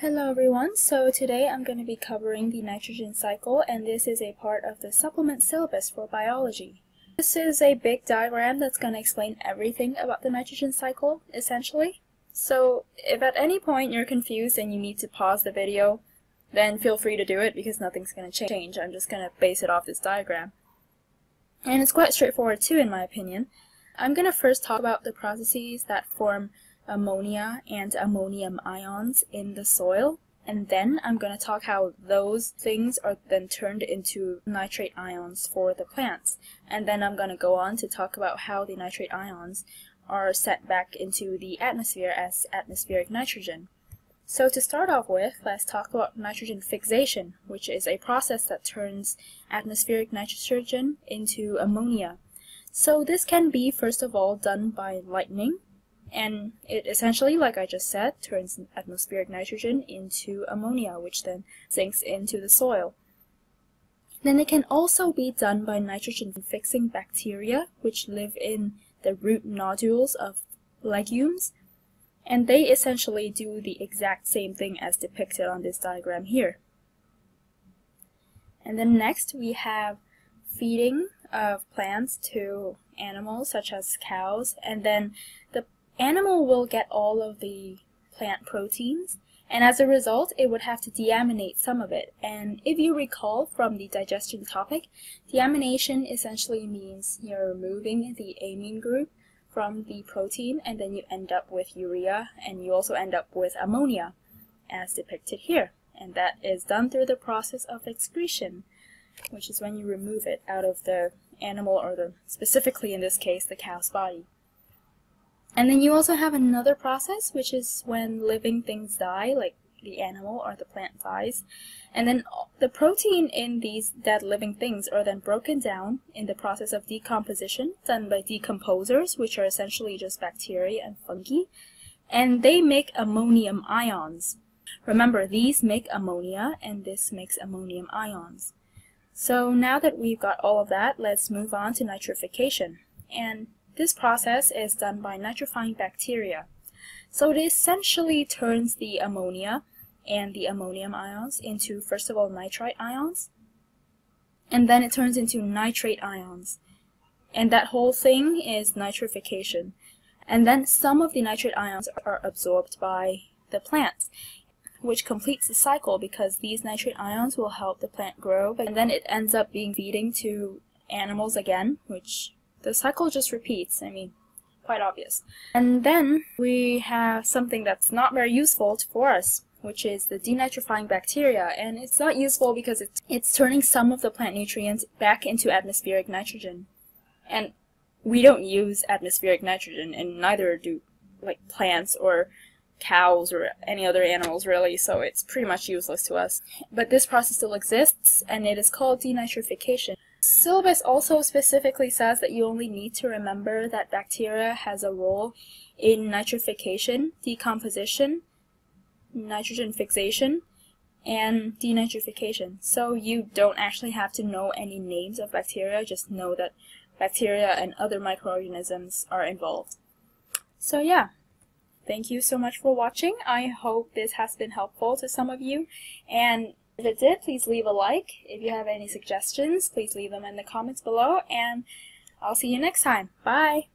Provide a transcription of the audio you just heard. Hello everyone, so today I'm going to be covering the nitrogen cycle, and this is a part of the supplement syllabus for biology. This is a big diagram that's going to explain everything about the nitrogen cycle, essentially. So if at any point you're confused and you need to pause the video, then feel free to do it because nothing's going to change. I'm just going to base it off this diagram. And it's quite straightforward too, in my opinion. I'm going to first talk about the processes that form ammonia and ammonium ions in the soil, and then I'm going to talk how those things are then turned into nitrate ions for the plants, and then I'm going to go on to talk about how the nitrate ions are sent back into the atmosphere as atmospheric nitrogen. So to start off with, let's talk about nitrogen fixation, which is a process that turns atmospheric nitrogen into ammonia. So this can be, first of all, done by lightning, and it essentially, like I just said, turns atmospheric nitrogen into ammonia, which then sinks into the soil. Then it can also be done by nitrogen-fixing bacteria, which live in the root nodules of legumes, and they essentially do the exact same thing as depicted on this diagram here. And then next we have feeding of plants to animals such as cows, and then the animal will get all of the plant proteins, and as a result it would have to deaminate some of it. And if you recall from the digestion topic, deamination essentially means you're removing the amine group from the protein, and then you end up with urea, and you also end up with ammonia as depicted here, and that is done through the process of excretion, which is when you remove it out of the animal, or specifically in this case the cow's body. And then you also have another process, which is when living things die, like the animal or the plant dies, and then the protein in these dead living things are then broken down in the process of decomposition done by decomposers, which are essentially just bacteria and fungi, and they make ammonium ions. Remember, these make ammonia and this makes ammonium ions. So now that we've got all of that, let's move on to nitrification. And this process is done by nitrifying bacteria. So it essentially turns the ammonia and the ammonium ions into, first of all, nitrite ions, and then it turns into nitrate ions. And that whole thing is nitrification. And then some of the nitrate ions are absorbed by the plants, which completes the cycle because these nitrate ions will help the plant grow, and then it ends up being feeding to animals again, which the cycle just repeats. I mean, quite obvious. And then we have something that's not very useful for us, which is the denitrifying bacteria, and it's not useful because it's turning some of the plant nutrients back into atmospheric nitrogen. And we don't use atmospheric nitrogen, and neither do plants or cows or any other animals really, so it's pretty much useless to us. But this process still exists, and it is called denitrification. Syllabus also specifically says that you only need to remember that bacteria has a role in nitrification, decomposition, nitrogen fixation, and denitrification. So you don't actually have to know any names of bacteria, just know that bacteria and other microorganisms are involved. So yeah, thank you so much for watching. I hope this has been helpful to some of you, and if it did, please leave a like. If you have any suggestions, please leave them in the comments below, and I'll see you next time. Bye!